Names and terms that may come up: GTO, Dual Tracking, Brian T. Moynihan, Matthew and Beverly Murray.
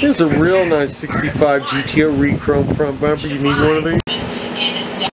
There's a real nice 65 GTO re-chrome front bumper. You need one of these?